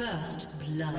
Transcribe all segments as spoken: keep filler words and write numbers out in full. First blood.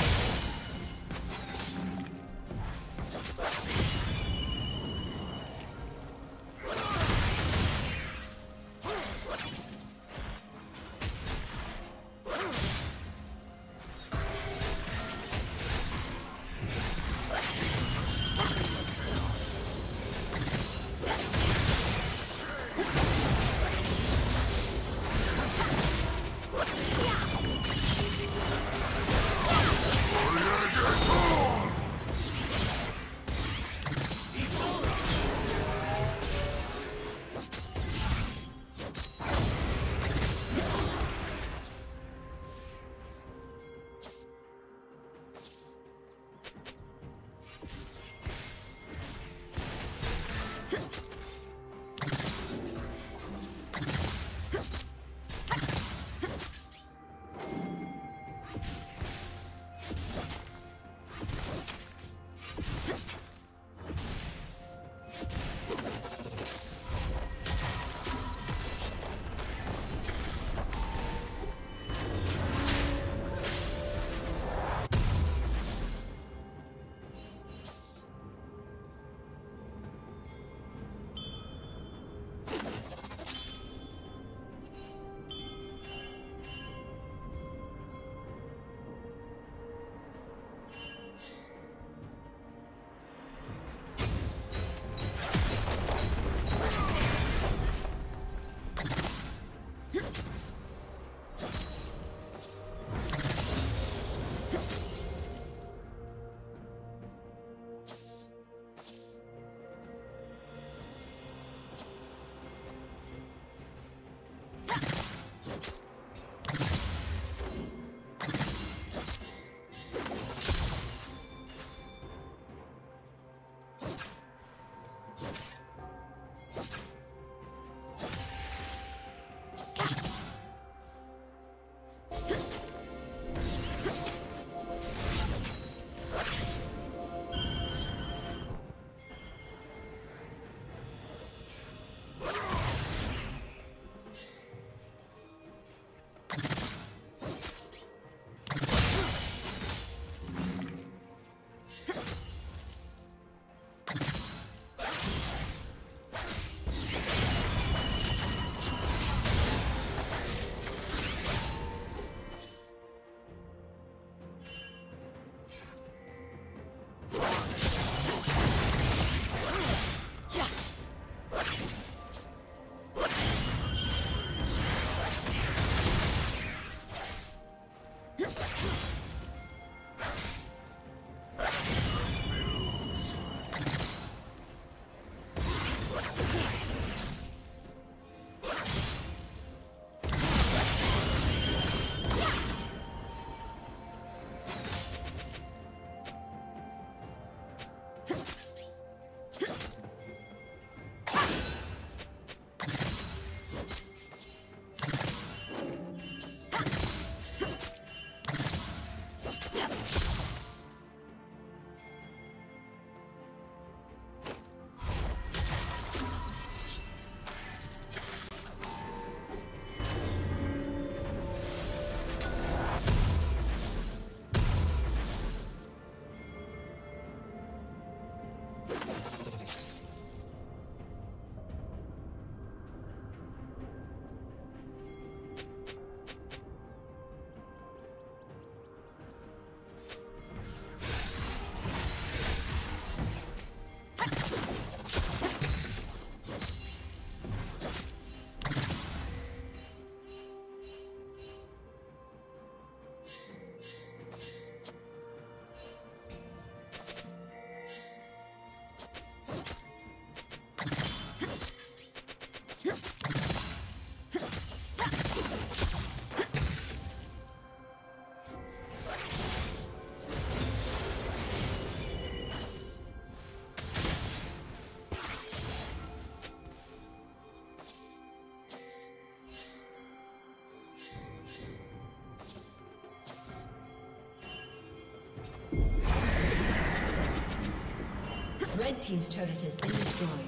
Red team's turret has been destroyed.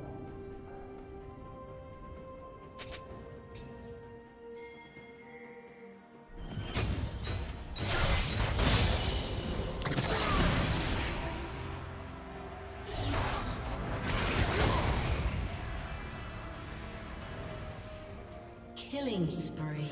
Killing spree.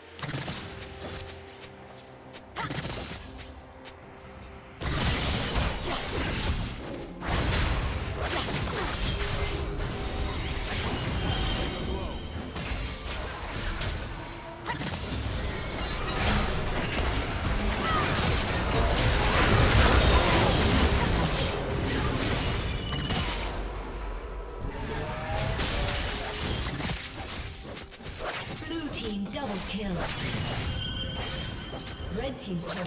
Team's turret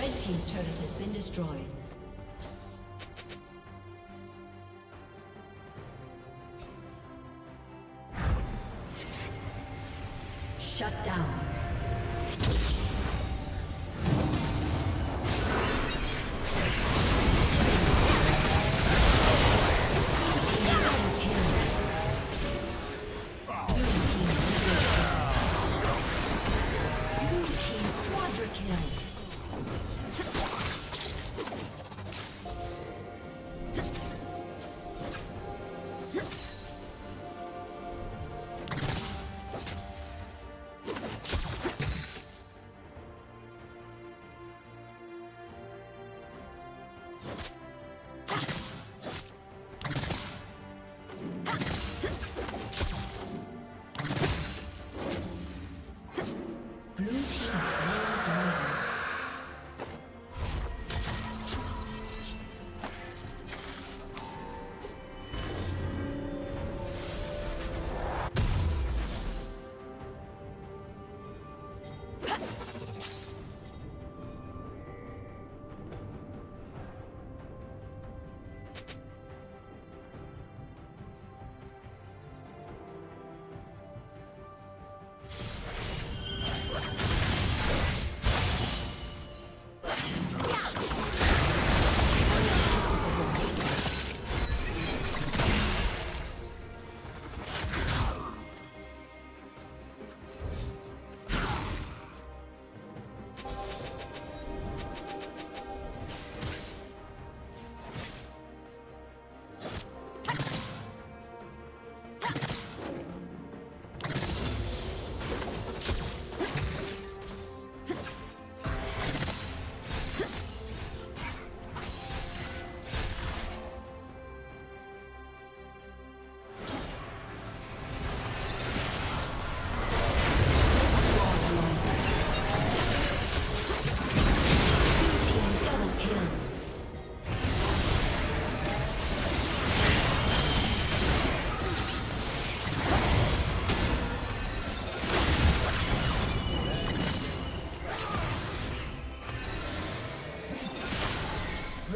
Red team's turret has been destroyed. Red team's turret has been destroyed. Destroyed. Shut down. Blue team slain the dragon.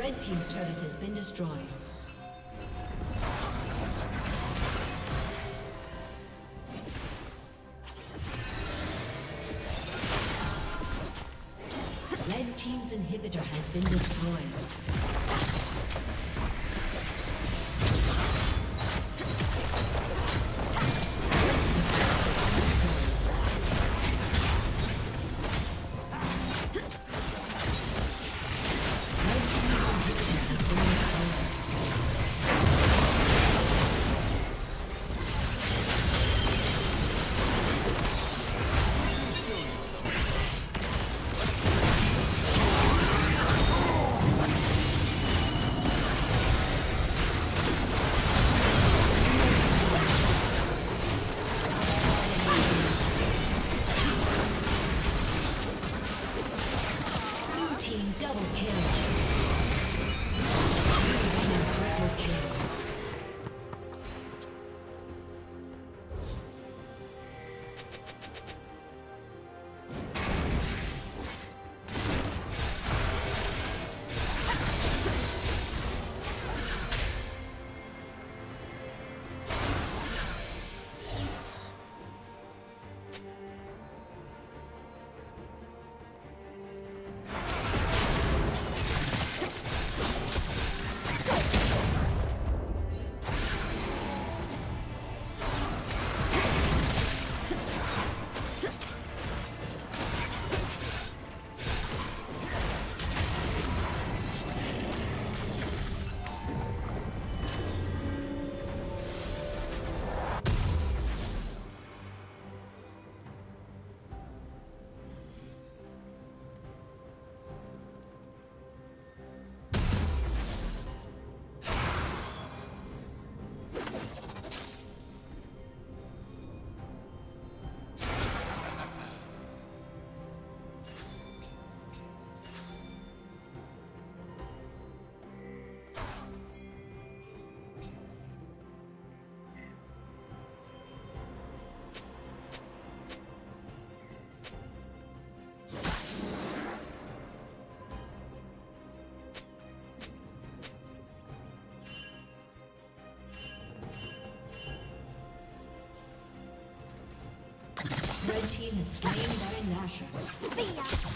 Red team's turret has been destroyed. Red team's inhibitor has been destroyed. Red team is slain by Nasha. See ya.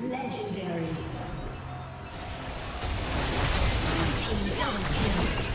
Legendary. Team double kill.